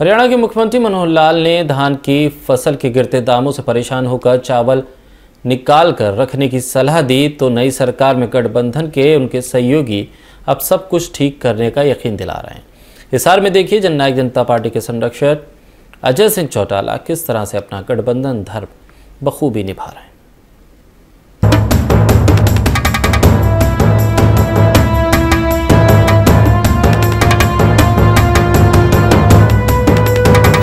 हरियाणा के मुख्यमंत्री मनोहर लाल ने धान की फसल के गिरते दामों से परेशान होकर चावल निकाल कर रखने की सलाह दी तो नई सरकार में गठबंधन के उनके सहयोगी अब सब कुछ ठीक करने का यकीन दिला रहे हैं। हिसार में देखिए जननायक जनता पार्टी के संरक्षक अजय सिंह चौटाला किस तरह से अपना गठबंधन धर्म बखूबी निभा रहे हैं।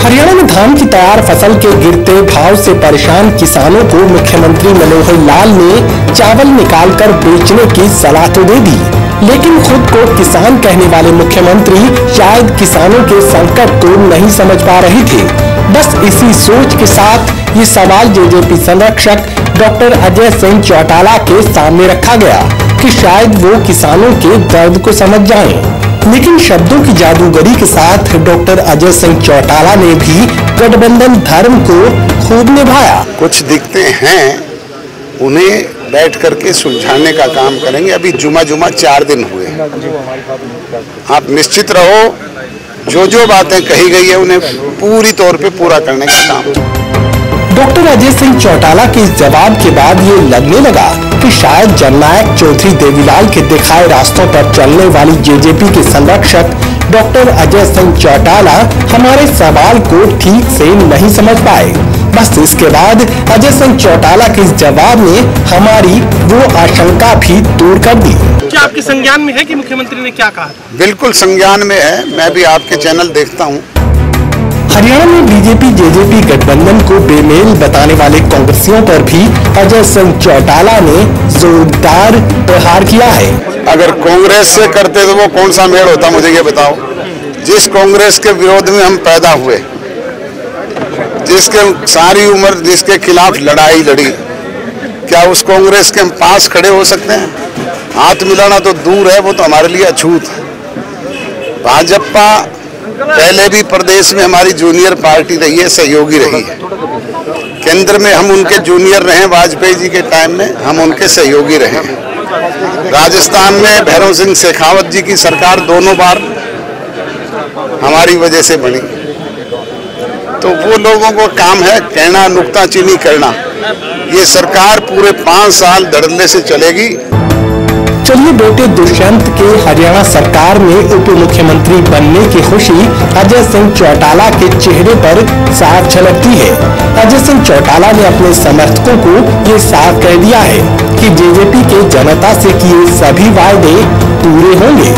हरियाणा में धान की तैयार फसल के गिरते भाव से परेशान किसानों को मुख्यमंत्री मनोहर लाल ने चावल निकालकर बेचने की सलाह तो दे दी, लेकिन खुद को किसान कहने वाले मुख्यमंत्री शायद किसानों के संकट को नहीं समझ पा रहे थे। बस इसी सोच के साथ ये सवाल जेजेपी संरक्षक डॉक्टर अजय सिंह चौटाला के सामने रखा गया कि शायद वो किसानों के दर्द को समझ जाएं। लेकिन शब्दों की जादूगरी के साथ डॉक्टर अजय सिंह चौटाला ने भी गठबंधन धर्म को खूब निभाया। कुछ दिखते हैं उन्हें बैठ करके सुलझाने का काम करेंगे। अभी जुमा 4 दिन हुए हैं। आप निश्चित रहो, जो बातें कही गई है उन्हें पूरी तौर पे पूरा करने का काम। डॉक्टर अजय सिंह चौटाला के इस जवाब के बाद ये लगने लगा कि शायद जननायक चौधरी देवीलाल के दिखाए रास्तों पर चलने वाली जेजेपी के संरक्षक डॉक्टर अजय सिंह चौटाला हमारे सवाल को ठीक से नहीं समझ पाए। बस इसके बाद अजय सिंह चौटाला के इस जवाब ने हमारी वो आशंका भी दूर कर दी। क्या आपके संज्ञान में है कि मुख्यमंत्री ने क्या कहा? बिल्कुल संज्ञान में है, मैं भी आपके चैनल देखता हूँ। हरियाणा में बीजेपी-जेजेपी गठबंधन को बेमेल बताने वाले कांग्रेसियों पर भी अजय सिंह चौटाला ने जोरदार प्रहार किया है। अगर कांग्रेस से करते तो वो कौन सा मेल होता, मुझे ये बताओ। जिस कांग्रेस के विरोध में हम पैदा हुए, जिसके सारी उम्र जिसके खिलाफ लड़ाई लड़ी, क्या उस कांग्रेस के हम पास खड़े हो सकते हैं? हाथ मिलाना तो दूर है, वो तो हमारे लिए अछूत है। भाजपा पहले भी प्रदेश में हमारी जूनियर पार्टी रही है, सहयोगी रही है। केंद्र में हम उनके जूनियर रहे, वाजपेयी जी के टाइम में हम उनके सहयोगी रहे। राजस्थान में भैरों सिंह शेखावत जी की सरकार दोनों बार हमारी वजह से बनी। तो वो लोगों को काम है कहना, नुक्ताचीनी करना। ये सरकार पूरे 5 साल धड़ल्ले से चलेगी। चलिए बेटे दुष्यंत के हरियाणा सरकार में उप मुख्यमंत्री बनने की खुशी अजय सिंह चौटाला के चेहरे पर साफ झलकती है। अजय सिंह चौटाला ने अपने समर्थकों को ये साफ कह दिया है कि जेजेपी के जनता से किए सभी वायदे पूरे होंगे।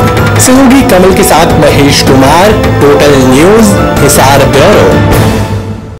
सहयोगी कमल के साथ महेश कुमार, टोटल न्यूज हिसार।